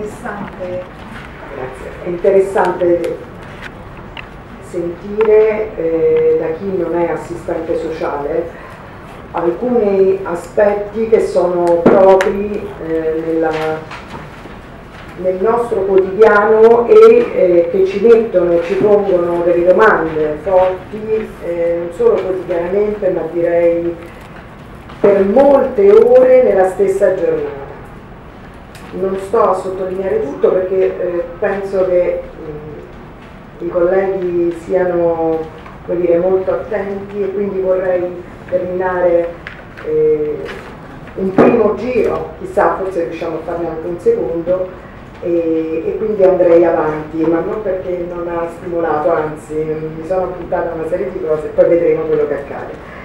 È interessante sentire da chi non è assistente sociale alcuni aspetti che sono propri nel nostro quotidiano e che ci mettono e ci pongono delle domande forti, non solo quotidianamente, ma direi per molte ore nella stessa giornata. Non sto a sottolineare tutto perché penso che i colleghi siano, come dire, molto attenti, e quindi vorrei terminare un primo giro, chissà, forse riusciamo a farne anche un secondo, e quindi andrei avanti, ma non perché non ha stimolato, anzi mi sono puntata a una serie di cose, poi vedremo quello che accade.